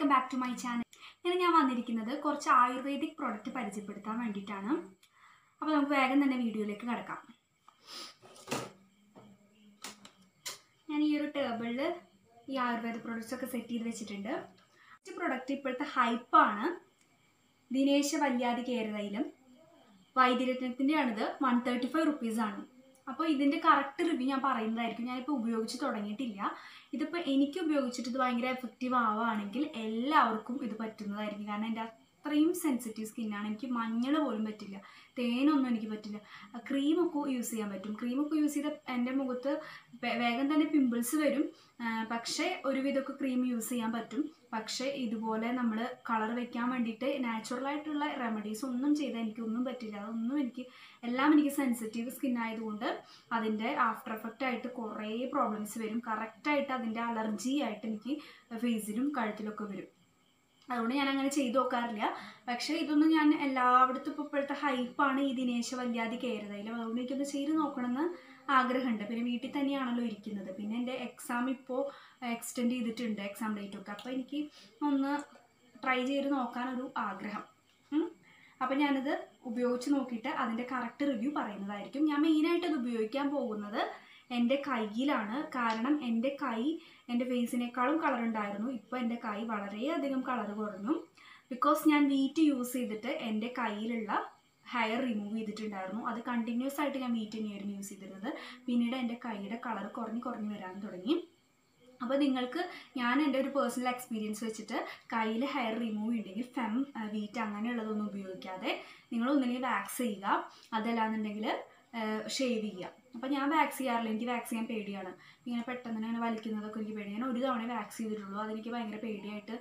Welcome back to my channel. ഇന്ന് ഞാൻ വന്നിരിക്കുന്നത് കുറച്ച് ആയുർവേദിക് പ്രോഡക്റ്റ് പരിചയപ്പെടുത്താൻ വേണ്ടിയിട്ടാണ്. അപ്പോൾ നമുക്ക് വേഗം തന്നെ വീഡിയോയിലേക്ക് കടക്കാം. ഞാൻ ഈ ഒരു ടേബിളിൽ ഈ ആയുർവേദ പ്രോഡക്റ്റ്സ് ഒക്കെ സെറ്റ് ചെയ്ത് വെച്ചിട്ടുണ്ട്. ഈ പ്രോഡക്റ്റ് ഇപ്പോഴത്തെ ഹൈപ്പാണ്. ദിനേശവല്യാദി കേരളയിലും വൈദ്യരത്നത്തിൻ്റെയാണിത്. 135 റുപ്പീസാണ്. അപ്പോൾ ഇതിൻ്റെ കറക്റ്റ് റിവ്യൂ ഞാൻ പറയുന്നതായിരിക്കും. ഞാനിപ്പോൾ ഉപയോഗിച്ച് തുടങ്ങിയിട്ടില്ല. ഇതിപ്പോൾ എനിക്ക് ഉപയോഗിച്ചിട്ട് ഇത് ഭയങ്കര എഫക്റ്റീവ് ആവുകയാണെങ്കിൽ എല്ലാവർക്കും ഇത് പറ്റുന്നതായിരിക്കും. കാരണം എൻ്റെ അത്രയും സെൻസിറ്റീവ് സ്കിന്നാണ്. എനിക്ക് മഞ്ഞൾ പോലും പറ്റില്ല, തേനൊന്നും എനിക്ക് പറ്റില്ല. ക്രീമൊക്കെ യൂസ് ചെയ്യാൻ പറ്റും. ക്രീമൊക്കെ യൂസ് ചെയ്താൽ എൻ്റെ മുഖത്ത് വേഗം തന്നെ പിമ്പിൾസ് വരും. പക്ഷേ ഒരുവിധമൊക്കെ ക്രീം യൂസ് ചെയ്യാൻ പറ്റും. പക്ഷേ ഇതുപോലെ നമ്മൾ കളർ വയ്ക്കാൻ വേണ്ടിയിട്ട് നാച്ചുറലായിട്ടുള്ള റെമഡീസ് ഒന്നും ചെയ്താൽ എനിക്കൊന്നും പറ്റില്ല. അതൊന്നും എനിക്ക് എല്ലാം എനിക്ക് സെൻസിറ്റീവ് സ്കിന്നായതുകൊണ്ട് അതിൻ്റെ ആഫ്റ്റർ എഫക്റ്റ് ആയിട്ട് കുറേ പ്രോബ്ലംസ് വരും. കറക്റ്റായിട്ട് അതിൻ്റെ അലർജി ആയിട്ട് എനിക്ക് ഫേസിലും കഴുത്തിലൊക്കെ വരും. അതുകൊണ്ട് ഞാൻ അങ്ങനെ ചെയ്തു നോക്കാറില്ല. പക്ഷേ ഇതൊന്നും ഞാൻ എല്ലായിടത്തും ഇപ്പോൾ ഇപ്പോഴത്തെ ഹൈപ്പാണ് ഈ ദിനേശവല്യാദി കേര തൈലം. അതുകൊണ്ട് എനിക്കൊന്ന് ചെയ്ത് നോക്കണമെന്ന് ആഗ്രഹമുണ്ട്. പിന്നെ വീട്ടിൽ തന്നെയാണല്ലോ ഇരിക്കുന്നത്. പിന്നെ എൻ്റെ എക്സാം ഇപ്പോൾ എക്സ്റ്റെൻഡ് ചെയ്തിട്ടുണ്ട്, എക്സാം ഡേറ്റൊക്കെ. അപ്പോൾ എനിക്ക് ഒന്ന് ട്രൈ ചെയ്ത് നോക്കാനൊരു ആഗ്രഹം. അപ്പോൾ ഞാനിത് ഉപയോഗിച്ച് നോക്കിയിട്ട് അതിൻ്റെ കറക്റ്റ് റിവ്യൂ പറയുന്നതായിരിക്കും. ഞാൻ മെയിനായിട്ടത് ഉപയോഗിക്കാൻ പോകുന്നത് എൻ്റെ കയ്യിലാണ്. കാരണം എൻ്റെ കൈ എൻ്റെ ഫേസിനേക്കാളും കളറുണ്ടായിരുന്നു. ഇപ്പോൾ എൻ്റെ കൈ വളരെയധികം കളർ കുറഞ്ഞു. ബിക്കോസ് ഞാൻ വീറ്റ് യൂസ് ചെയ്തിട്ട് എൻ്റെ കയ്യിലുള്ള ഹെയർ റിമൂവ് ചെയ്തിട്ടുണ്ടായിരുന്നു. അത് കണ്ടിന്യൂസ് ആയിട്ട് ഞാൻ വീറ്റ് തന്നെയായിരുന്നു യൂസ് ചെയ്തിരുന്നത്. പിന്നീട് എൻ്റെ കൈയുടെ കളർ കുറഞ്ഞ് കുറഞ്ഞ് വരാൻ തുടങ്ങി. അപ്പോൾ നിങ്ങൾക്ക് ഞാൻ എൻ്റെ ഒരു പേഴ്സണൽ എക്സ്പീരിയൻസ് വെച്ചിട്ട് കയ്യിൽ ഹെയർ റിമൂവ് ഉണ്ടെങ്കിൽ ഫെം വീറ്റ് അങ്ങനെയുള്ളതൊന്നും ഉപയോഗിക്കാതെ നിങ്ങൾ ഒന്നില്ലെങ്കിൽ വാക്സ് ചെയ്യുക, അതല്ലാന്നുണ്ടെങ്കിൽ ഷേവ് ചെയ്യുക. അപ്പോൾ ഞാൻ വാക്സ് ചെയ്യാറില്ല. എനിക്ക് വാക്സ് ചെയ്യാൻ പേടിയാണ്. ഇങ്ങനെ പെട്ടെന്ന് അങ്ങനെ വലിക്കുന്നതൊക്കെ എനിക്ക് പേടി. ഞാൻ ഒരു തവണ വാക്സ് ചെയ്തിട്ടുള്ളൂ. അതെനിക്ക് ഭയങ്കര പേടിയായിട്ട്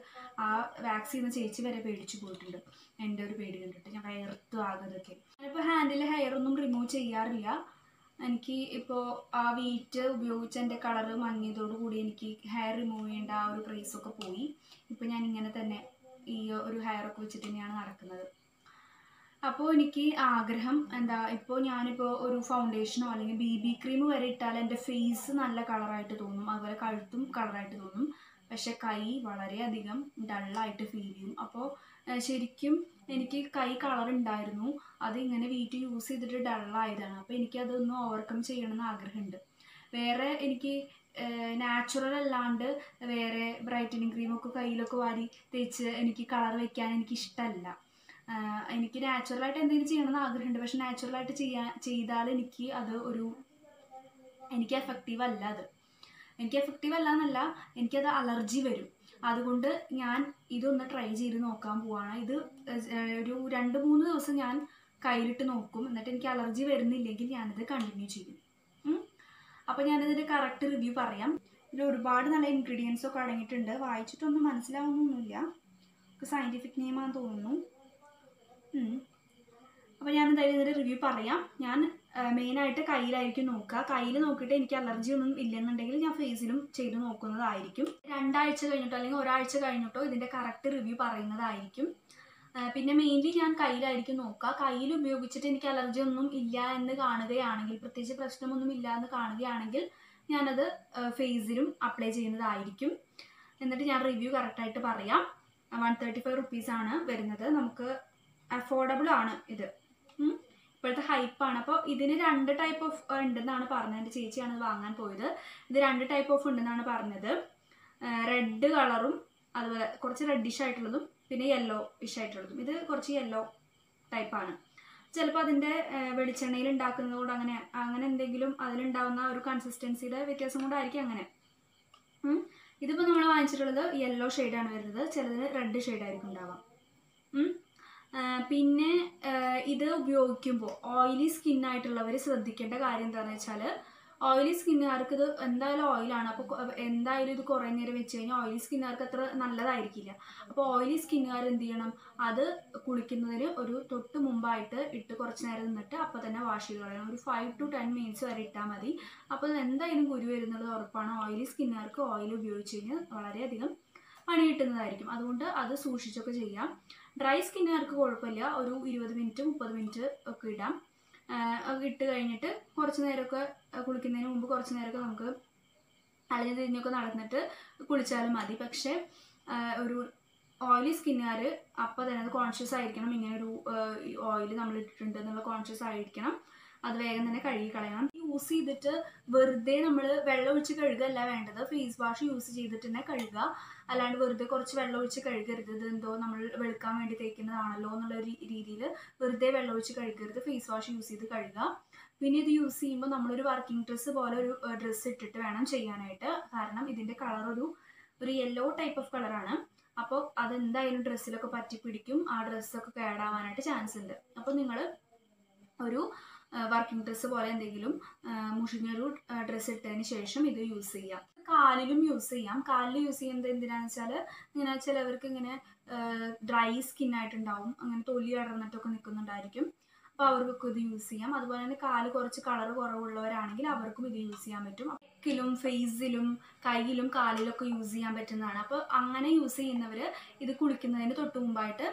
ആ വാക്സ് ചെയ്യുന്ന ചേച്ചി വരെ പേടിച്ചു പോയിട്ടുണ്ട്. എൻ്റെ ഒരു പേടി കണ്ടിട്ട് ഞാൻ വയർത്തു ആകുന്നതൊക്കെ. ഞാനിപ്പോൾ ഹാൻഡിൽ ഹെയർ ഒന്നും റിമൂവ് ചെയ്യാറില്ല. എനിക്ക് ഇപ്പോൾ ആ വീറ്റ് ഉപയോഗിച്ച് എൻ്റെ കളറ് മങ്ങിയതോടുകൂടി എനിക്ക് ഹെയർ റിമൂവ് ചെയ്യേണ്ട ആ ഒരു ക്രേസൊക്കെ പോയി. ഇപ്പോൾ ഞാൻ ഇങ്ങനെ തന്നെ ഈ ഒരു ഹെയറൊക്കെ വെച്ചിട്ട് തന്നെയാണ് നടക്കുന്നത്. അപ്പോൾ എനിക്ക് ആഗ്രഹം ഞാനിപ്പോൾ ഒരു ഫൗണ്ടേഷനോ അല്ലെങ്കിൽ BB ക്രീം വരെ ഇട്ടാൽ എൻ്റെ ഫേസ് നല്ല കളറായിട്ട് തോന്നും, അതുപോലെ കഴുത്തും കളറായിട്ട് തോന്നും. പക്ഷെ കൈ വളരെയധികം ഡള്ളായിട്ട് ഫീൽ ചെയ്യും. അപ്പോൾ ശരിക്കും എനിക്ക് കൈ കളറുണ്ടായിരുന്നു. അത് ഇങ്ങനെ വീട്ടിൽ യൂസ് ചെയ്തിട്ട് ഡള്ളായതാണ്. അപ്പോൾ എനിക്കതൊന്ന് ഓവർകം ചെയ്യണമെന്ന് ആഗ്രഹമുണ്ട്. വേറെ എനിക്ക് നാച്ചുറൽ അല്ലാണ്ട് വേറെ ബ്രൈറ്റനിങ് ക്രീമൊക്കെ കയ്യിലൊക്കെ വാരി തേച്ച് എനിക്ക് കളർ വയ്ക്കാൻ എനിക്കിഷ്ടമല്ല. എനിക്ക് നാച്ചുറലായിട്ട് എന്തെങ്കിലും ചെയ്യണമെന്ന് ആഗ്രഹമുണ്ട്. പക്ഷെ നാച്ചുറലായിട്ട് ചെയ്താൽ എനിക്ക് അത് എനിക്ക് എഫക്റ്റീവ് അല്ല. എനിക്കത് അലർജി വരും. അതുകൊണ്ട് ഞാൻ ഇതൊന്ന് ട്രൈ ചെയ്ത് നോക്കാൻ പോവാണ്. ഇത് ഒരു 2-3 ദിവസം ഞാൻ കയ്യിലിട്ട് നോക്കും. എന്നിട്ട് എനിക്ക് അലർജി വരുന്നില്ലെങ്കിൽ ഞാനിത് കണ്ടിന്യൂ ചെയ്യും. അപ്പോൾ ഞാനിതിൻ്റെ കറക്റ്റ് റിവ്യൂ പറയാം. ഇതിൽ ഒരുപാട് നല്ല ഇൻഗ്രീഡിയൻസൊക്കെ അടങ്ങിയിട്ടുണ്ട്. വായിച്ചിട്ടൊന്നും മനസ്സിലാവുന്നൊന്നുമില്ല. സയൻറ്റിഫിക് നെയിമാണെന്ന് തോന്നുന്നു. അപ്പോൾ ഞാൻ എന്തായാലും ഇതിൻ്റെ റിവ്യൂ പറയാം. ഞാൻ മെയിനായിട്ട് കയ്യിലായിരിക്കും നോക്കുക. കയ്യിൽ നോക്കിയിട്ട് എനിക്ക് അലർജി ഒന്നും ഇല്ലെന്നുണ്ടെങ്കിൽ ഞാൻ ഫേസിലും ചെയ്ത് നോക്കുന്നതായിരിക്കും. 2 ആഴ്ച കഴിഞ്ഞിട്ടോ അല്ലെങ്കിൽ 1 ആഴ്ച കഴിഞ്ഞിട്ടോ ഇതിൻ്റെ കറക്റ്റ് റിവ്യൂ പറയുന്നതായിരിക്കും. പിന്നെ മെയിൻലി ഞാൻ കയ്യിലായിരിക്കും നോക്കുക. കയ്യിൽ ഉപയോഗിച്ചിട്ട് എനിക്ക് അലർജി ഒന്നും ഇല്ല എന്ന് കാണുകയാണെങ്കിൽ, പ്രത്യേകിച്ച് പ്രശ്നമൊന്നും ഇല്ല എന്ന് കാണുകയാണെങ്കിൽ ഞാനത് ഫേസിലും അപ്ലൈ ചെയ്യുന്നതായിരിക്കും. എന്നിട്ട് ഞാൻ റിവ്യൂ കറക്റ്റായിട്ട് പറയാം. 135 റുപ്പീസാണ് വരുന്നത്. നമുക്ക് അഫോർഡബിൾ ആണ് ഇത്. ഇപ്പോഴത്തെ ഹൈപ്പാണ്. അപ്പോൾ ഇതിന് 2 ടൈപ്പ് ഓഫ് ഉണ്ടെന്നാണ് പറഞ്ഞത്. എൻ്റെ ചേച്ചിയാണ് ഇത് വാങ്ങാൻ പോയത്. ഇത് 2 ടൈപ്പ് ഓഫ് ഉണ്ടെന്നാണ് പറഞ്ഞത്. റെഡ് കളറും അതുപോലെ കുറച്ച് റെഡിഷ് ആയിട്ടുള്ളതും പിന്നെ യെല്ലോ ഇഷ് ആയിട്ടുള്ളതും. ഇത് കുറച്ച് യെല്ലോ ടൈപ്പാണ്. ചിലപ്പോൾ അതിൻ്റെ വെളിച്ചെണ്ണയിൽ ഉണ്ടാക്കുന്നതുകൊണ്ട് അങ്ങനെ എന്തെങ്കിലും അതിലുണ്ടാവുന്ന ഒരു കൺസിസ്റ്റൻസിയുടെ വ്യത്യാസം കൊണ്ടായിരിക്കും അങ്ങനെ. ഇതിപ്പോൾ നമ്മൾ വാങ്ങിച്ചിട്ടുള്ളത് യെല്ലോ ഷെയ്ഡാണ് വരുന്നത്. ചിലതിന് റെഡ് ഷെയ്ഡായിരിക്കും ഉണ്ടാവാം. പിന്നെ ഇത് ഉപയോഗിക്കുമ്പോൾ ഓയിലി സ്കിന്നായിട്ടുള്ളവർ ശ്രദ്ധിക്കേണ്ട കാര്യം എന്താണെന്ന് വെച്ചാൽ, ഓയിലി സ്കിന്നുകാർക്ക് ഇത് എന്തായാലും ഓയിലാണ്. അപ്പോൾ എന്തായാലും ഇത് കുറേ നേരം വെച്ച് കഴിഞ്ഞാൽ ഓയിലി സ്കിന്നുകാർക്ക് അത്ര നല്ലതായിരിക്കില്ല. അപ്പോൾ ഓയിലി സ്കിന്നുകാർ എന്ത് ചെയ്യണം, അത് കുളിക്കുന്നതിന് ഒരു തൊട്ട് മുമ്പായിട്ട് ഇട്ട് കുറച്ച് നേരം നിന്നിട്ട് അപ്പോൾ തന്നെ വാഷ് ചെയ്ത് കളയണം. ഒരു 5 to 10 minutes വരെ ഇട്ടാൽ മതി. അപ്പോൾ എന്തായാലും കുരു വരുന്നുള്ളത് ഉറപ്പാണ്. ഓയിലി സ്കിന്നുകാർക്ക് ഓയിൽ ഉപയോഗിച്ച് കഴിഞ്ഞാൽ വളരെയധികം പണി കിട്ടുന്നതായിരിക്കും. അതുകൊണ്ട് അത് സൂക്ഷിച്ചൊക്കെ ചെയ്യാം. ഡ്രൈ സ്കിന്നുകാർക്ക് കുഴപ്പമില്ല. ഒരു 20 മിനിറ്റ് 30 മിനിറ്റ് ഒക്കെ ഇടാം. ഇട്ട് കഴിഞ്ഞിട്ട് കുറച്ച് നേരമൊക്കെ കുളിക്കുന്നതിന് മുമ്പ് കുറച്ച് നേരമൊക്കെ നമുക്ക് അലഞ്ഞു തിരിഞ്ഞൊക്കെ നടന്നിട്ട് കുളിച്ചാലും മതി. പക്ഷേ ഒരു ഓയിലി സ്കിന്നുകാർ അപ്പോൾ തന്നെ അത് കോൺഷ്യസ് ആയിരിക്കണം, ഇങ്ങനൊരു ഓയിൽ നമ്മൾ ഇട്ടിട്ടുണ്ട് എന്നുള്ള കോൺഷ്യസ് ആയിരിക്കണം, അത് വേഗം തന്നെ കഴുകി കളയണം. യൂസ് ചെയ്തിട്ട് വെറുതെ നമ്മൾ വെള്ളം ഒഴിച്ച് കഴുകല്ല വേണ്ടത്, ഫേസ് വാഷ് യൂസ് ചെയ്തിട്ട് തന്നെ കഴുകുക, അല്ലാണ്ട് വെറുതെ കുറച്ച് വെള്ളം ഒഴിച്ച് കഴുകരുത്. ഇതെന്തോ നമ്മൾ വെളുക്കാൻ വേണ്ടി തേക്കുന്നതാണല്ലോ എന്നുള്ള രീതിയിൽ വെറുതെ വെള്ളം ഒഴിച്ച് കഴുകരുത്, ഫേസ് വാഷ് യൂസ് ചെയ്ത് കഴുകുക. പിന്നെ ഇത് യൂസ് ചെയ്യുമ്പോൾ നമ്മളൊരു വർക്കിംഗ് ഡ്രസ്സ് പോലെ ഒരു ഡ്രസ്സ് ഇട്ടിട്ട് വേണം ചെയ്യാനായിട്ട്, കാരണം ഇതിൻ്റെ കളർ ഒരു യെല്ലോ ടൈപ്പ് ഓഫ് കളറാണ്. അപ്പോൾ അതെന്തായാലും ഡ്രസ്സിലൊക്കെ പറ്റിപ്പിടിക്കും, ആ ഡ്രസ്സൊക്കെ കേടാവാനായിട്ട് ചാൻസ് ഉണ്ട്. അപ്പോൾ നിങ്ങൾ ഒരു വർക്കിംഗ് ഡ്രസ്സ് പോലെ എന്തെങ്കിലും മുഷിഞ്ഞൊരു ഡ്രസ്സ് ഇട്ടതിന് ശേഷം ഇത് യൂസ് ചെയ്യാം. കാലിലും യൂസ് ചെയ്യാം. കാലിൽ യൂസ് ചെയ്യുന്നത് എന്തിനാണെന്ന് വെച്ചാൽ ഇങ്ങനെ ചിലവർക്ക് ഇങ്ങനെ ഡ്രൈ സ്കിന്നായിട്ടുണ്ടാവും, അങ്ങനെ തൊലി അടർന്നിട്ടൊക്കെ നിൽക്കുന്നുണ്ടായിരിക്കും, അപ്പോൾ അവർക്കൊക്കെ ഇത് യൂസ് ചെയ്യാം. അതുപോലെ തന്നെ കാല് കുറച്ച് കളർ കുറവുള്ളവരാണെങ്കിൽ അവർക്കും ഇത് യൂസ് ചെയ്യാൻ പറ്റും. ും ഫേസിലും കയ്യിലും കാലിലൊക്കെ യൂസ് ചെയ്യാൻ പറ്റുന്നതാണ്. അപ്പോൾ അങ്ങനെ യൂസ് ചെയ്യുന്നവർ ഇത് കുളിക്കുന്നതിന് തൊട്ട് മുമ്പായിട്ട്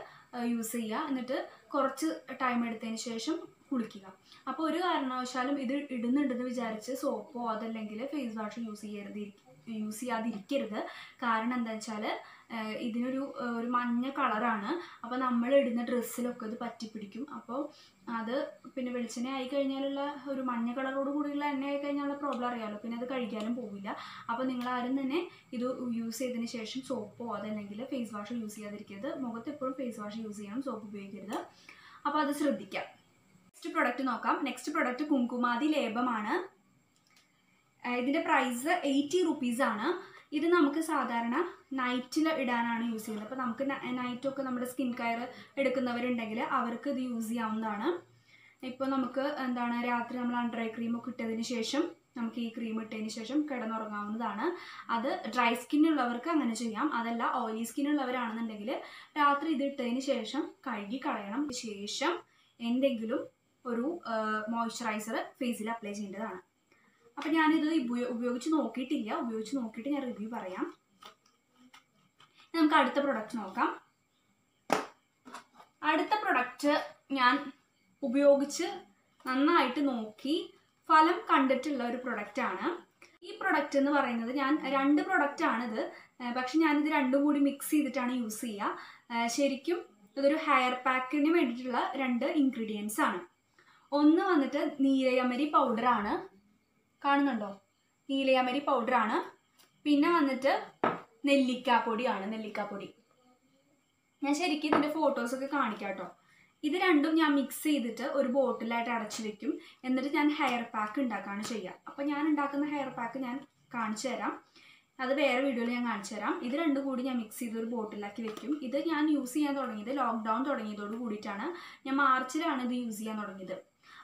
യൂസ് ചെയ്യുക, എന്നിട്ട് കുറച്ച് ടൈം എടുത്തതിന് ശേഷം കുളിക്കുക. അപ്പോൾ ഒരു കാരണവശാലും ഇത് ഇടുന്നുണ്ടെന്ന് വിചാരിച്ച് സോപ്പോ അതല്ലെങ്കിൽ ഫേസ് വാഷോ യൂസ് ചെയ്യാതിരിക്കരുത്. കാരണം എന്താ വെച്ചാൽ ഇതിനൊരു മഞ്ഞ കളറാണ്, അപ്പോൾ നമ്മൾ ഇടുന്ന ഡ്രസ്സിലൊക്കെ ഇത് പറ്റിപ്പിടിക്കും. അപ്പോൾ അത് പിന്നെ വെളിച്ചെണ്ണ ആയി കഴിഞ്ഞാലുള്ള ഒരു മഞ്ഞ കളറോട് കൂടിയുള്ള എണ്ണ ആയി കഴിഞ്ഞാലുള്ള പ്രോബ്ലം അറിയാമല്ലോ, പിന്നെ അത് കഴിക്കാനും പോവില്ല. അപ്പോൾ നിങ്ങളാരും തന്നെ ഇത് യൂസ് ചെയ്തതിന് ശേഷം സോപ്പോ അതല്ലെങ്കിൽ ഫേസ് വാഷോ യൂസ് ചെയ്യാതിരിക്കരുത്. മുഖത്ത് എപ്പോഴും ഫേസ് വാഷ് യൂസ് ചെയ്യണം, സോപ്പ് ഉപയോഗിക്കരുത്. അപ്പോൾ അത് ശ്രദ്ധിക്കാം. നെക്സ്റ്റ് പ്രൊഡക്റ്റ് നോക്കാം. നെക്സ്റ്റ് പ്രൊഡക്റ്റ് കുങ്കുമാതി ലേപമാണ്. ഇതിൻ്റെ പ്രൈസ് 80 rupees ആണ്. ഇത് നമുക്ക് സാധാരണ നൈറ്റിൽ ഇടാനാണ് യൂസ് ചെയ്യുന്നത്. അപ്പോൾ നമുക്ക് നൈറ്റൊക്കെ നമ്മുടെ സ്കിൻ കെയർ എടുക്കുന്നവരുണ്ടെങ്കിൽ അവർക്ക് ഇത് യൂസ് ചെയ്യാവുന്നതാണ്. ഇപ്പോൾ നമുക്ക് എന്താണ് രാത്രി നമ്മൾ അണ്ടർ ഐ ക്രീമൊക്കെ ഇട്ടതിന് ശേഷം നമുക്ക് ഈ ക്രീം ഇട്ടതിന് ശേഷം കിടന്നുറങ്ങാവുന്നതാണ്. അത് ഡ്രൈ സ്കിന്നുള്ളവർക്ക് അങ്ങനെ ചെയ്യാം, അതല്ല ഓയിലി സ്കിന്നുള്ളവരാണെന്നുണ്ടെങ്കിൽ രാത്രി ഇത് ഇട്ടതിന് ശേഷം കഴുകി കളയണം, ശേഷം എന്തെങ്കിലും ഒരു മോയ്സ്ചറൈസർ ഫേസിൽ അപ്ലൈ ചെയ്യേണ്ടതാണ്. അപ്പം ഞാനിത് ഉപയോഗിച്ച് നോക്കിയിട്ട് ഞാൻ റിവ്യൂ പറയാം. നമുക്ക് അടുത്ത പ്രൊഡക്റ്റ് നോക്കാം. അടുത്ത പ്രൊഡക്റ്റ് ഞാൻ ഉപയോഗിച്ച് നന്നായിട്ട് നോക്കി ഫലം കണ്ടിട്ടുള്ള ഒരു പ്രൊഡക്റ്റാണ്. ഈ പ്രൊഡക്റ്റ് എന്ന് പറയുന്നത് ഞാൻ രണ്ട് പ്രൊഡക്റ്റാണിത്, പക്ഷെ ഞാനിത് രണ്ടും കൂടി മിക്സ് ചെയ്തിട്ടാണ് യൂസ് ചെയ്യുക. ശരിക്കും ഇതൊരു ഹെയർ പാക്കിന് വേണ്ടിയിട്ടുള്ള രണ്ട് ഇൻഗ്രീഡിയൻസ് ആണ്. ഒന്ന് വന്നിട്ട് നീലയമരി പൗഡറാണ്, കാണുന്നുണ്ടോ, നീലയമരി പൗഡറാണ്. പിന്നെ വന്നിട്ട് നെല്ലിക്കാപ്പൊടി. ഞാൻ ശരിക്കും ഇതിൻ്റെ ഫോട്ടോസൊക്കെ കാണിക്കാം കേട്ടോ. ഇത് രണ്ടും ഞാൻ മിക്സ് ചെയ്തിട്ട് ഒരു ബോട്ടിലായിട്ട് അടച്ചു വെക്കും, എന്നിട്ട് ഞാൻ ഹെയർ പാക്ക് ഉണ്ടാക്കുകയാണ് ചെയ്യുക. അപ്പോൾ ഞാൻ ഉണ്ടാക്കുന്ന ഹെയർ പാക്ക് ഞാൻ കാണിച്ചു തരാം, അത് വേറെ വീഡിയോയിൽ ഞാൻ കാണിച്ചു തരാം. ഇത് രണ്ടും കൂടി ഞാൻ മിക്സ് ചെയ്ത് ഒരു ബോട്ടിലാക്കി വെക്കും. ഇത് ഞാൻ യൂസ് ചെയ്യാൻ തുടങ്ങിയത് ലോക്ക്ഡൗൺ തുടങ്ങിയതോട് കൂടിയിട്ടാണ്. ഞാൻ മാർച്ചിലാണ് ഇത് യൂസ് ചെയ്യാൻ തുടങ്ങിയത്.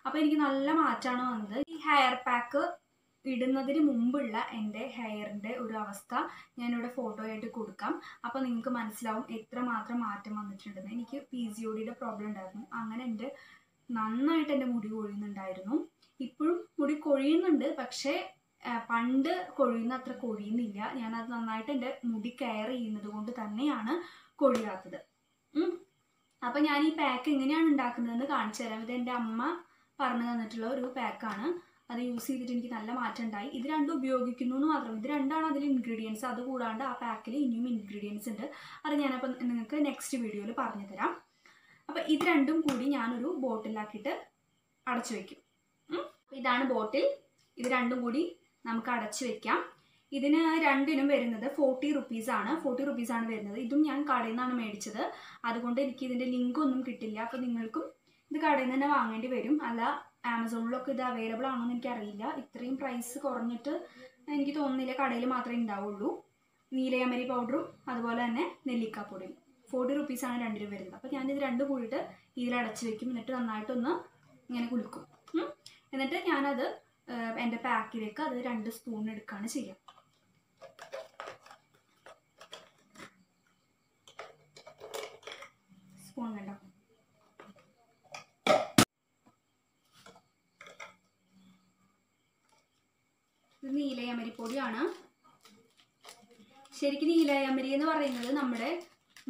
അപ്പോൾ എനിക്ക് നല്ല മാറ്റമാണ് വന്നത്. ഈ ഹെയർ പാക്ക് ഇടുന്നതിന് മുമ്പുള്ള എൻ്റെ ഹെയറിൻ്റെ ഒരു അവസ്ഥ ഞാനിവിടെ ഫോട്ടോ ആയിട്ട് കൊടുക്കാം, അപ്പോൾ നിങ്ങൾക്ക് മനസ്സിലാവും എത്രമാത്രം മാറ്റം വന്നിട്ടുണ്ടെന്ന്. എനിക്ക് PCODയുടെ പ്രോബ്ലം ഉണ്ടായിരുന്നു, അങ്ങനെ നന്നായിട്ട് എൻ്റെ മുടി കൊഴിയുന്നുണ്ടായിരുന്നു. ഇപ്പോഴും മുടി കൊഴിയുന്നുണ്ട്, പക്ഷേ പണ്ട് കൊഴിയുന്ന അത്ര കൊഴിയുന്നില്ല. ഞാനത് നന്നായിട്ട് എൻ്റെ മുടി കെയർ ചെയ്യുന്നത് കൊണ്ട് തന്നെയാണ് കൊഴിയാത്തത്. അപ്പം ഞാൻ ഈ പാക്ക് എങ്ങനെയാണ് ഉണ്ടാക്കുന്നതെന്ന് കാണിച്ചു തരാം. ഇത് എൻ്റെ അമ്മ പറഞ്ഞു തന്നിട്ടുള്ള ഒരു പാക്കാണ്. അത് യൂസ് ചെയ്തിട്ട് എനിക്ക് നല്ല മാറ്റം ഉണ്ടായി. ഇത് രണ്ടും ഉപയോഗിക്കുന്നു എന്ന് മാത്രം, ഇത് രണ്ടാണ് അതിൽ ഇൻഗ്രീഡിയൻസ്. അതുകൂടാണ്ട് ആ പാക്കിൽ ഇനിയും ഇൻഗ്രീഡിയൻസ് ഉണ്ട്, അത് ഞാനപ്പം നിങ്ങൾക്ക് നെക്സ്റ്റ് വീഡിയോയിൽ പറഞ്ഞു തരാം. അപ്പം ഇത് രണ്ടും കൂടി ഞാനൊരു ബോട്ടിലാക്കിയിട്ട് അടച്ചു വയ്ക്കും. ഇതാണ് ബോട്ടിൽ. ഇത് രണ്ടും കൂടി നമുക്ക് അടച്ചു വയ്ക്കാം. ഇതിന് രണ്ടിനും വരുന്നത് 40 rupees ആണ്. 40 rupees ആണ് വരുന്നത്. ഇതും ഞാൻ കടയിൽ നിന്നാണ് മേടിച്ചത്, അതുകൊണ്ട് എനിക്ക് ഇതിൻ്റെ ലിങ്കൊന്നും കിട്ടില്ല. അപ്പോൾ നിങ്ങൾക്കും ഇത് കടയിൽ നിന്ന് തന്നെ വാങ്ങേണ്ടി വരും, അല്ല ആമസോണിലൊക്കെ ഇത് അവൈലബിൾ ആണെന്ന് എനിക്കറിയില്ല. ഇത്രയും പ്രൈസ് കുറഞ്ഞിട്ട് എനിക്ക് തോന്നുന്നില്ല, കടയിൽ മാത്രമേ ഉണ്ടാവുള്ളൂ. നീലയമരി പൗഡറും അതുപോലെ തന്നെ നെല്ലിക്കാപ്പൊടിയും 40 rupees ആണ് രണ്ടിനും വരുന്നത്. അപ്പോൾ ഞാനിത് രണ്ടും കൂടിയിട്ട് ഇതിലടച്ച് വയ്ക്കും, എന്നിട്ട് നന്നായിട്ടൊന്ന് ഇങ്ങനെ കുലുക്കും. എന്നിട്ട് ഞാനത് എൻ്റെ പാക്കിലേക്ക് അത് 2 spoon എടുക്കുകയാണ് ചെയ്യുക. സ്പൂൺ വേണ്ട. ഇത് നീലയമരിപ്പൊടിയാണ്. ശരിക്കും നീലയമരി എന്ന് പറയുന്നത് നമ്മുടെ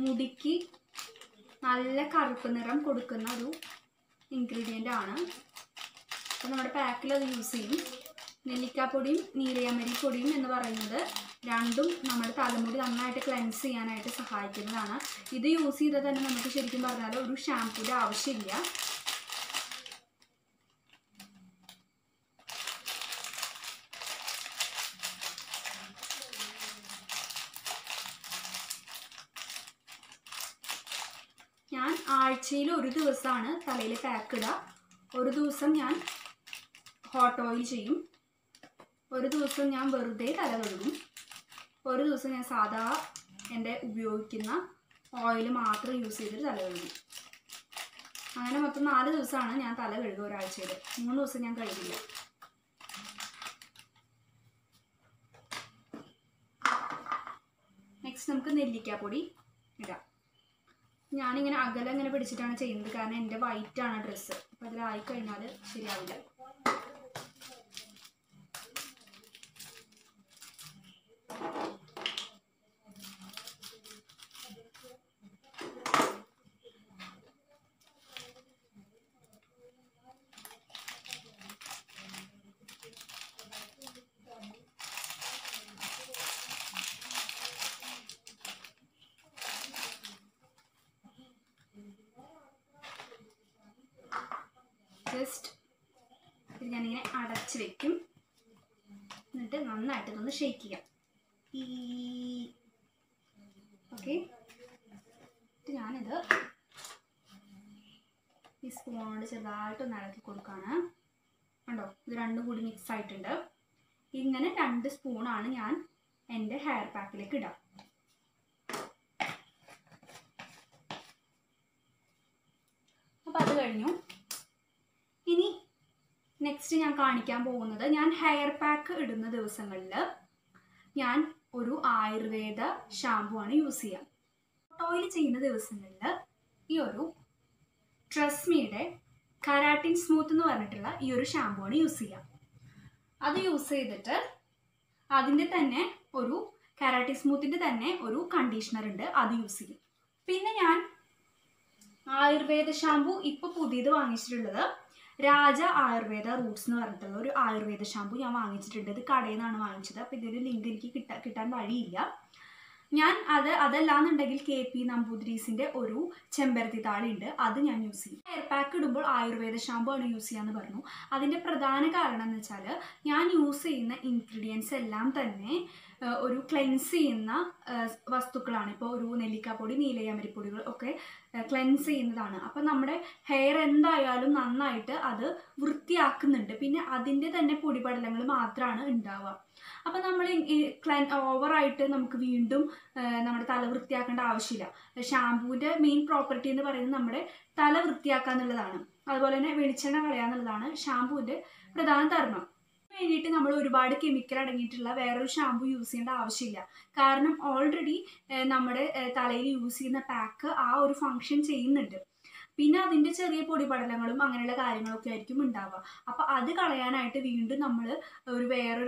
മുടിക്ക് നല്ല കറുപ്പ് നിറം കൊടുക്കുന്ന ഒരു ഇൻഗ്രീഡിയൻ്റ് ആണ്. അപ്പോൾ നമ്മുടെ പാക്കിൽ അത് യൂസ് ചെയ്യും. നെല്ലിക്ക പൊടിയും നീലയമരി പൊടിയും എന്ന് പറയുന്നത് രണ്ടും നമ്മുടെ തലമുടി നന്നായിട്ട് ക്ലെൻസ് ചെയ്യാനായിട്ട് സഹായിക്കുന്നതാണ്. ഇത് യൂസ് ചെയ്താൽ തന്നെ നമുക്ക് ശരിക്കും പറഞ്ഞാൽ ഒരു ഷാംപൂയുടെ ആവശ്യമില്ല. ഞാൻ ആഴ്ചയിൽ ഒരു ദിവസമാണ് തലയിൽ പാക്ക് ഇടുക. ഒരു ദിവസം ഞാൻ ഹോട്ട് ഓയിൽ ചെയ്യും, ഒരു ദിവസം ഞാൻ വെറുതെ തല കഴുകും, ഒരു ദിവസം ഞാൻ സാധാ എൻ്റെ ഉപയോഗിക്കുന്ന ഓയിൽ മാത്രം യൂസ് ചെയ്തിട്ട് തല കഴുകും. അങ്ങനെ മൊത്തം 4 ദിവസമാണ് ഞാൻ തല കഴുകുക ഒരാഴ്ചയിൽ. 3 ദിവസം ഞാൻ കഴുകില്ല. നെക്സ്റ്റ് നമുക്ക് നെല്ലിക്കാപ്പൊടി ഇടാം. ഞാനിങ്ങനെ അകലെ ഇങ്ങനെ പിടിച്ചിട്ടാണ് ചെയ്യുന്നത്, കാരണം എൻ്റെ വൈറ്റാണ് ഡ്രസ്സ്, അപ്പോൾ അതിലായിക്കഴിഞ്ഞാൽ ശരിയാവില്ല. ജസ്റ്റ് ഇത് ഞാനിങ്ങനെ അടച്ച് വെക്കും, എന്നിട്ട് നന്നായിട്ട് ഇതൊന്ന് ഷെയ്ക്ക് ചെയ്യാം. ഓക്കെ, ഞാനിത് ഈ സ്പൂണോട് ചെറുതായിട്ടൊന്ന് ഇളക്കി കൊടുക്കുകയാണ്. കണ്ടോ, ഇത് രണ്ടും കൂടി മിക്സ് ആയിട്ടുണ്ട്. ഇങ്ങനെ 2 സ്പൂണാണ് ഞാൻ എൻ്റെ ഹെയർ പാക്കിലേക്ക് ഇടാം. അപ്പം അത് കഴിഞ്ഞു. ഇനി നെക്സ്റ്റ് ഞാൻ കാണിക്കാൻ പോകുന്നത്, ഞാൻ ഹെയർ പാക്ക് ഇടുന്ന ദിവസങ്ങളിൽ ഞാൻ ഒരു ആയുർവേദ ഷാമ്പു ആണ് യൂസ് ചെയ്യുക. ഓയിൽ ചെയ്യുന്ന ദിവസങ്ങളിൽ ഈ ഒരു ട്രസ്മിയുടെ കരാട്ടിൻ സ്മൂത്ത് എന്ന് പറഞ്ഞിട്ടുള്ള ഈ ഒരു ഷാമ്പു ആണ് യൂസ് ചെയ്യുക. അത് യൂസ് ചെയ്തിട്ട് അതിൻ്റെ തന്നെ ഒരു കരാട്ടിൻ സ്മൂത്തിൻ്റെ തന്നെ ഒരു കണ്ടീഷണർ ഉണ്ട്, അത് യൂസ് ചെയ്യും. പിന്നെ ഞാൻ ആയുർവേദ ഷാമ്പു ഇപ്പോൾ പുതിയത് വാങ്ങിച്ചിട്ടുള്ളത് രാജ ആയുർവേദ റൂട്ട്സ് എന്ന് പറഞ്ഞിട്ടുള്ള ഒരു ആയുർവേദ ഷാമ്പു ഞാൻ വാങ്ങിച്ചിട്ടുണ്ട്. ഇത് കടയിൽ നിന്നാണ് വാങ്ങിച്ചത്, അപ്പോൾ ഇതിൻ്റെ ലിങ്ക് എനിക്ക് കിട്ടാൻ വഴിയില്ല. ഞാൻ അതല്ലാന്നുണ്ടെങ്കിൽ KP നമ്പൂതിരീസിൻ്റെ ഒരു ചെമ്പരത്തി താളിയുണ്ട്, അത് ഞാൻ യൂസ് ചെയ്യും. ഹെയർ പാക്ക് ഇടുമ്പോൾ ആയുർവേദ ഷാമ്പു ആണ് യൂസ് ചെയ്യാന്ന് പറഞ്ഞു. അതിൻ്റെ പ്രധാന കാരണം എന്ന് വെച്ചാൽ ഞാൻ യൂസ് ചെയ്യുന്ന ഇൻഗ്രീഡിയൻസ് എല്ലാം തന്നെ ഒരു ക്ലെൻസ് ചെയ്യുന്ന വസ്തുക്കളാണ്. ഇപ്പോൾ ഒരു നെല്ലിക്കാപ്പൊടി, നീലയമരിപ്പൊടികൾ ഒക്കെ ക്ലെൻസ് ചെയ്യുന്നതാണ്. അപ്പം നമ്മുടെ ഹെയർ എന്തായാലും നന്നായിട്ട് അത് വൃത്തിയാക്കുന്നുണ്ട്. പിന്നെ അതിൻ്റെ തന്നെ പൊടിപടലങ്ങൾ മാത്രമാണ് ഉണ്ടാവുക. അപ്പം നമ്മൾ ഓവറായിട്ട് നമുക്ക് വീണ്ടും നമ്മുടെ തല വൃത്തിയാക്കേണ്ട ആവശ്യമില്ല. ഷാമ്പൂവിൻ്റെ മെയിൻ പ്രോപ്പർട്ടി എന്ന് പറയുന്നത് നമ്മുടെ തല വൃത്തിയാക്കുക എന്നുള്ളതാണ്. അതുപോലെ തന്നെ വെളിച്ചെണ്ണ കളയുക എന്നുള്ളതാണ് ഷാമ്പൂവിൻ്റെ പ്രധാന ധർമ്മം. വേണ്ടിയിട്ട് നമ്മൾ ഒരുപാട് കെമിക്കൽ അടങ്ങിയിട്ടുള്ള വേറൊരു ഷാമ്പു യൂസ് ചെയ്യേണ്ട ആവശ്യമില്ല, കാരണം ഓൾറെഡി നമ്മുടെ തലയിൽ യൂസ് ചെയ്യുന്ന പാക്ക് ആ ഒരു ഫങ്ഷൻ ചെയ്യുന്നുണ്ട്. പിന്നെ അതിൻ്റെ ചെറിയ പൊടിപടലങ്ങളും അങ്ങനെയുള്ള കാര്യങ്ങളൊക്കെ ആയിരിക്കും ഉണ്ടാവുക. അപ്പോൾ അത് കളയാനായിട്ട് വീണ്ടും നമ്മൾ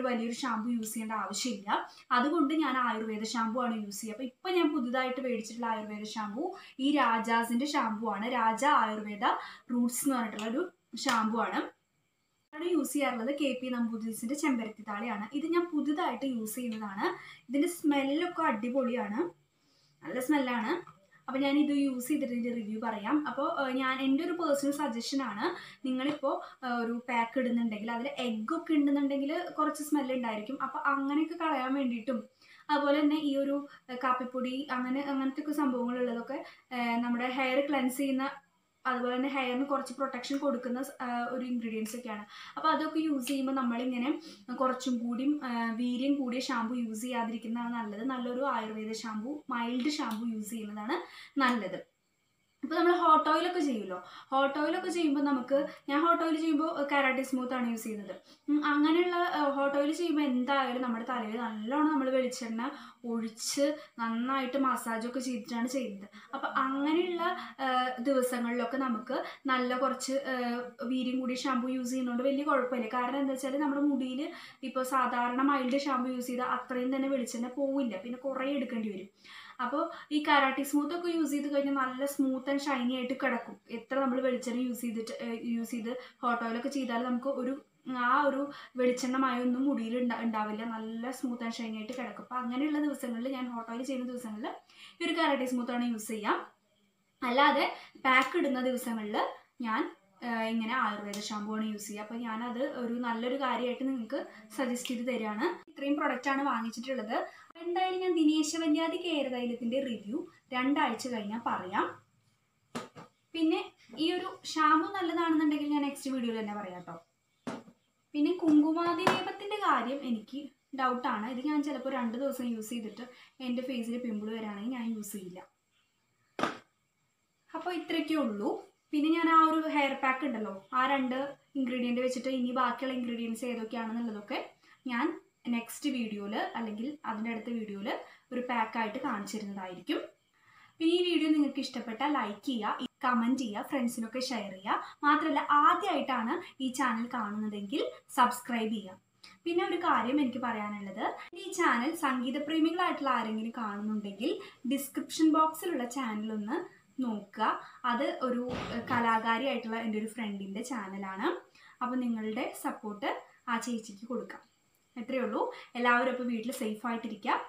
വലിയൊരു ഷാമ്പു യൂസ് ചെയ്യേണ്ട ആവശ്യമില്ല. അതുകൊണ്ട് ഞാൻ ആയുർവേദ ഷാമ്പു ആണ് യൂസ് ചെയ്യുക. അപ്പോൾ ഇപ്പോൾ ഞാൻ പുതുതായിട്ട് മേടിച്ചിട്ടുള്ള ആയുർവേദ ഷാമ്പു ഈ രാജാസിൻ്റെ ഷാമ്പു ആണ്. രാജ ആയുർവേദ റൂട്ട്സ് എന്ന് പറഞ്ഞിട്ടുള്ള ഒരു ഷാമ്പു ആണ്. യൂസ് ചെയ്യാറുള്ളത് KP നമ്പൂതിരീസിൻ്റെ ചെമ്പരത്തി താളിയാണ്. ഇത് ഞാൻ പുതുതായിട്ട് യൂസ് ചെയ്യുന്നതാണ്. ഇതിൻ്റെ സ്മെല്ലൊക്കെ അടിപൊളിയാണ്, നല്ല സ്മെല്ലാണ്. അപ്പോൾ ഞാൻ ഇത് യൂസ് ചെയ്തിട്ട് റിവ്യൂ പറയാം. അപ്പോൾ എൻ്റെ ഒരു പേഴ്സണൽ സജഷനാണ്, നിങ്ങളിപ്പോൾ ഒരു പാക്ക് ഇടുന്നുണ്ടെങ്കിൽ അതിൽ എഗ്ഗൊക്കെ ഉണ്ടെന്നുണ്ടെങ്കിൽ കുറച്ച് സ്മെല്ലുണ്ടായിരിക്കും. അപ്പോൾ അങ്ങനെയൊക്കെ കളയാൻ വേണ്ടിയിട്ടും അതുപോലെ തന്നെ ഈ ഒരു കാപ്പിപ്പൊടി അങ്ങനത്തെ ഒക്കെ സംഭവങ്ങളുള്ളതൊക്കെ നമ്മുടെ ഹെയർ ക്ലെൻസ് ചെയ്യുന്ന അതുപോലെ തന്നെ ഹെയറിന് കുറച്ച് പ്രൊട്ടക്ഷൻ കൊടുക്കുന്ന ഒരു ഇൻഗ്രീഡിയൻസ് ഒക്കെയാണ്. അപ്പോൾ അതൊക്കെ യൂസ് ചെയ്യുമ്പോൾ നമ്മളിങ്ങനെ കുറച്ചും കൂടി വീര്യം കൂടിയ ഷാമ്പു യൂസ് ചെയ്യാതിരിക്കുന്നതാണ് നല്ലത്. നല്ലൊരു Ayurveda shampoo, mild shampoo use ചെയ്യുന്നതാണ് നല്ലത്. ഇപ്പോൾ നമ്മൾ ഹോട്ട് ഓയിലൊക്കെ ചെയ്യുമല്ലോ, ഹോട്ട് ഓയിലൊക്കെ ചെയ്യുമ്പോൾ ഞാൻ ഹോട്ട് ഓയിൽ ചെയ്യുമ്പോൾ കരാട്ടിൻ സ്മൂത്താണ് യൂസ് ചെയ്യുന്നത്. അങ്ങനെയുള്ള ഹോട്ട് ഓയിൽ ചെയ്യുമ്പോൾ എന്തായാലും നമ്മുടെ തലയിൽ നല്ലോണം നമ്മൾ വെളിച്ചെണ്ണ ഒഴിച്ച് നന്നായിട്ട് മസാജൊക്കെ ചെയ്തിട്ടാണ് ചെയ്യുന്നത്. അപ്പോൾ അങ്ങനെയുള്ള ദിവസങ്ങളിലൊക്കെ നമുക്ക് നല്ല കുറച്ച് വീര്യം കൂടിയ ഷാമ്പു യൂസ് ചെയ്യുന്നതുകൊണ്ട് വലിയ കുഴപ്പമില്ല. കാരണം എന്താ വെച്ചാൽ നമ്മുടെ മുടിയിൽ ഇപ്പോൾ സാധാരണ മൈൽഡ് ഷാമ്പു യൂസ് ചെയ്താൽ അത്രയും തന്നെ വെളിച്ചെണ്ണ പോവില്ല, പിന്നെ കുറേ എടുക്കേണ്ടി വരും. അപ്പോൾ ഈ കരാട്ടിൻ സ്മൂത്തൊക്കെ യൂസ് ചെയ്ത് കഴിഞ്ഞാൽ നല്ല സ്മൂത്ത് ആൻഡ് ഷൈനി ആയിട്ട് കിടക്കും. എത്ര നമ്മൾ വെളിച്ചെണ്ണ യൂസ് ചെയ്ത് ഹോട്ട് ഓയിലൊക്കെ ചെയ്താലും നമുക്ക് ഒരു ആ ഒരു വെളിച്ചെണ്ണമയൊന്നും മുടിയിൽ ഉണ്ടാവില്ല, നല്ല സ്മൂത്ത് ആൻഡ് ഷൈനി ആയിട്ട് കിടക്കും. അപ്പോൾ അങ്ങനെയുള്ള ദിവസങ്ങളിൽ ഞാൻ ഹോട്ട് ഓയിൽ ചെയ്യുന്ന ദിവസങ്ങളിൽ ഈ ഒരു കാരറ്റ് സ്മൂത്താണ് യൂസ് ചെയ്യാം. അല്ലാതെ പാക്ക് ഇടുന്ന ദിവസങ്ങളിൽ ഞാൻ ഇങ്ങനെ ആയുർവേദ ഷാമ്പൂവാണ് യൂസ് ചെയ്യുക. അപ്പോൾ ഞാനത് ഒരു നല്ലൊരു കാര്യമായിട്ട് നിങ്ങൾക്ക് സജസ്റ്റ് ചെയ്ത് തരികയാണ്. ഇത്രയും പ്രൊഡക്റ്റാണ് വാങ്ങിച്ചിട്ടുള്ളത്. എന്തായാലും ഞാൻ ദിനേശവല്യാദി കേര തൈലത്തിൻ്റെ റിവ്യൂ രണ്ടാഴ്ച കഴിഞ്ഞാൽ പറയാം. പിന്നെ ഈ ഒരു ഷാമ്പു നല്ലതാണെന്നുണ്ടെങ്കിൽ ഞാൻ നെക്സ്റ്റ് വീഡിയോയിൽ തന്നെ പറയാം കേട്ടോ. പിന്നെ കുങ്കുമാതി ലേപത്തിൻ്റെ കാര്യം എനിക്ക് ഡൗട്ടാണ്. ഇത് ഞാൻ ചിലപ്പോൾ 2 ദിവസം യൂസ് ചെയ്തിട്ട് എൻ്റെ ഫേസിൽ പിമ്പിൾ വരാണെങ്കിൽ ഞാൻ യൂസ് ചെയ്യില്ല. അപ്പോൾ ഇത്രയൊക്കെ ഉള്ളൂ. പിന്നെ ഞാൻ ആ ഒരു ഹെയർ പാക്ക് ഉണ്ടല്ലോ, ആ 2 ഇൻഗ്രീഡിയൻ്റ് വെച്ചിട്ട് ഇനി ബാക്കിയുള്ള ഇൻഗ്രീഡിയൻസ് ഏതൊക്കെയാണെന്നുള്ളതൊക്കെ ഞാൻ നെക്സ്റ്റ് വീഡിയോയിൽ അല്ലെങ്കിൽ അതിൻ്റെ അടുത്ത വീഡിയോയിൽ ഒരു പാക്കായിട്ട് കാണിച്ചു തരുന്നതായിരിക്കും. പിന്നെ ഈ വീഡിയോ നിങ്ങൾക്ക് ഇഷ്ടപ്പെട്ടാൽ ലൈക്ക് ചെയ്യുക, കമൻറ്റ് ചെയ്യുക, ഫ്രണ്ട്സിനൊക്കെ ഷെയർ ചെയ്യുക. മാത്രമല്ല ആദ്യമായിട്ടാണ് ഈ ചാനൽ കാണുന്നതെങ്കിൽ സബ്സ്ക്രൈബ് ചെയ്യുക. പിന്നെ ഒരു കാര്യം എനിക്ക് പറയാനുള്ളത്, ഈ ചാനൽ സംഗീതപ്രേമികളായിട്ടുള്ള ആരെങ്കിലും കാണുന്നുണ്ടെങ്കിൽ ഡിസ്ക്രിപ്ഷൻ ബോക്സിലുള്ള ചാനലൊന്ന് നോക്കുക. അത് ഒരു കലാകാരിയായിട്ടുള്ള എൻ്റെ ഒരു ഫ്രണ്ടിൻ്റെ ചാനലാണ്. അപ്പോൾ നിങ്ങളുടെ സപ്പോർട്ട് ആ ചേച്ചിക്ക് കൊടുക്കാം. അത്രയേ ഉള്ളൂ. എല്ലാവരും അപ്പോൾ വീട്ടിൽ സേഫായിട്ടിരിക്കുക.